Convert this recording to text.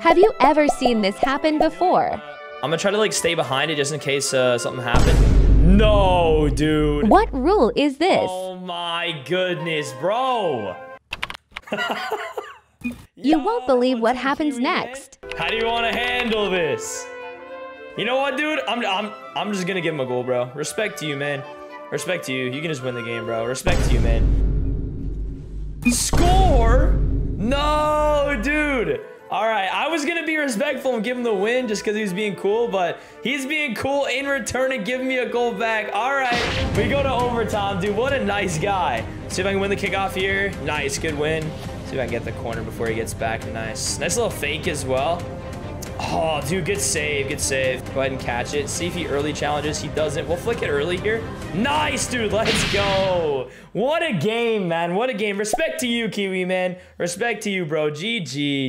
Have you ever seen this happen before? I'm gonna try to like stay behind it just in case something happened. No, dude. What rule is this? Oh my goodness, bro. You won't believe what happens next. How do you want to handle this? You know what, dude? I'm just gonna give him a goal, bro. Respect to you, man. Respect to you. You can just win the game, bro. Respect to you, man. Score? No, dude. All right, I was gonna be respectful and give him the win just because he was being cool, but he's being cool in return and giving me a goal back. All right, we go to overtime, dude. What a nice guy. See if I can win the kickoff here. Nice, good win. See if I can get the corner before he gets back. Nice. Nice little fake as well. Oh, dude, good save, good save. Go ahead and catch it. See if he early challenges. He doesn't. We'll flick it early here. Nice, dude. Let's go. What a game, man. What a game. Respect to you, Kiwi, man. Respect to you, bro. GG.